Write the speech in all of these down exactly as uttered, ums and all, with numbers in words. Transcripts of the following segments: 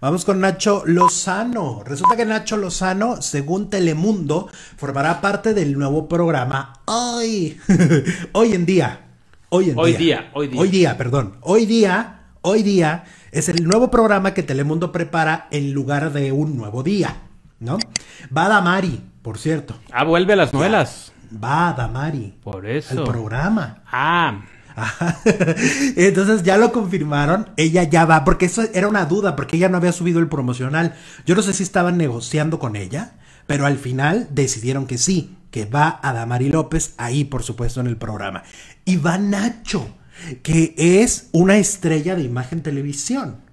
Vamos con Nacho Lozano. Resulta que Nacho Lozano, según Telemundo, formará parte del nuevo programa Hoy. hoy en día. Hoy en hoy día. día. Hoy día. Hoy día, perdón. Hoy día, hoy día es el nuevo programa que Telemundo prepara en lugar de un nuevo día, ¿no? Va Adamari, por cierto. Ah, vuelve a las novelas. Va Adamari. Por eso. El programa. Ah, Ajá. Entonces ya lo confirmaron, ella ya va, porque eso era una duda, porque ella no había subido el promocional. Yo no sé si estaban negociando con ella, pero al final decidieron que sí, que va Adamari López ahí, por supuesto, en el programa. Y va Nacho, que es una estrella de Imagen Televisión.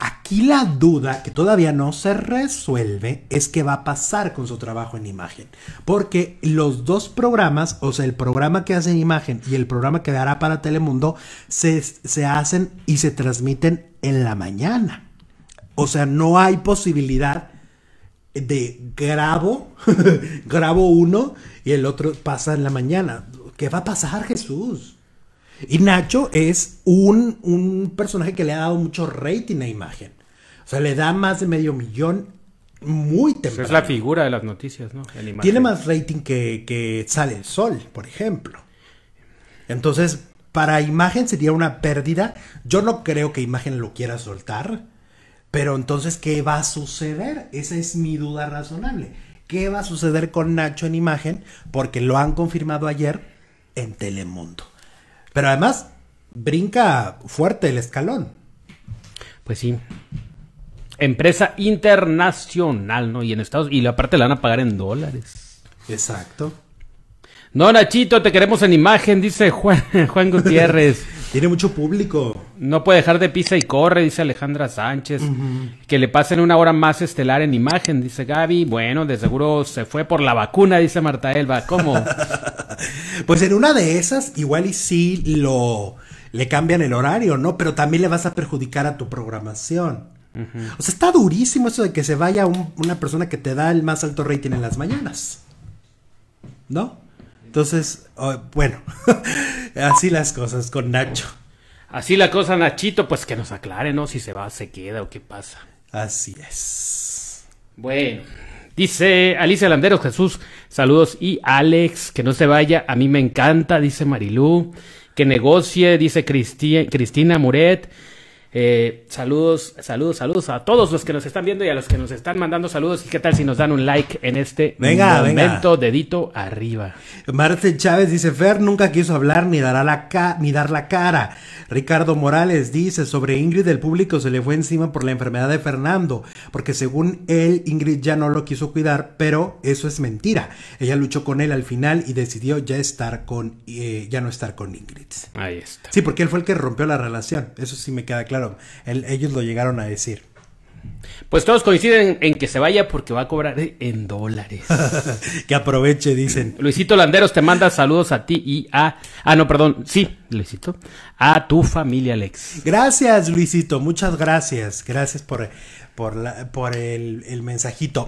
Aquí la duda, que todavía no se resuelve, es qué va a pasar con su trabajo en Imagen. Porque los dos programas, o sea, el programa que hace Imagen y el programa que dará para Telemundo, se, se hacen y se transmiten en la mañana. O sea, no hay posibilidad de grabo, grabo uno y el otro pasa en la mañana. ¿Qué va a pasar, Jesús? Y Nacho es un, un personaje que le ha dado mucho rating a Imagen. O sea, le da más de medio millón muy temprano. Es la figura de las noticias, ¿no? El Imagen. Tiene más rating que, que Sale el Sol, por ejemplo. Entonces, para Imagen sería una pérdida. Yo no creo que Imagen lo quiera soltar. Pero entonces, ¿qué va a suceder? Esa es mi duda razonable. ¿Qué va a suceder con Nacho en Imagen? Porque lo han confirmado ayer en Telemundo. Pero además, brinca fuerte el escalón. Pues sí. Empresa internacional, ¿no? Y en Estados Unidos. Y aparte la van a pagar en dólares. Exacto. No, Nachito, te queremos en Imagen, dice Juan, Juan Gutiérrez. Tiene mucho público. No puede dejar de pisa y corre, dice Alejandra Sánchez. Uh-huh. Que le pasen una hora más estelar en Imagen, dice Gaby. Bueno, de seguro se fue por la vacuna, dice Marta Elba. ¿Cómo? Pues en una de esas, igual y sí lo, le cambian el horario, ¿no? Pero también le vas a perjudicar a tu programación. Uh-huh. O sea, está durísimo eso de que se vaya un, una persona que te da el más alto rating en las mañanas, ¿no? Entonces, bueno, así las cosas con Nacho. Así la cosa, Nachito, pues que nos aclare, ¿no? Si se va, se queda o qué pasa. Así es. Bueno, dice Alicia Landeros, Jesús, saludos. Y Alex, que no se vaya, a mí me encanta, dice Marilú. Que negocie, dice Cristi Cristina Muret. Eh, saludos, saludos, saludos a todos los que nos están viendo y a los que nos están mandando saludos. ¿Y qué tal si nos dan un like en este venga, momento? Venga. Dedito arriba. Marte Chávez dice, Fer nunca quiso hablar ni, dará la ca ni dar la cara. Ricardo Morales dice, sobre Ingrid el público se le fue encima por la enfermedad de Fernando, porque según él, Ingrid ya no lo quiso cuidar, pero eso es mentira. Ella luchó con él al final y decidió ya estar con, eh, ya no estar con Ingrid. Ahí está. Sí, porque él fue el que rompió la relación, eso sí me queda claro. Claro, el, ellos lo llegaron a decir. Pues todos coinciden en que se vaya porque va a cobrar en dólares. Que aproveche, dicen. Luisito Landeros te manda saludos a ti y a... Ah, no, perdón. Sí, Luisito. A tu familia, Alex. Gracias, Luisito. Muchas gracias. Gracias por, por, la, por el, el mensajito.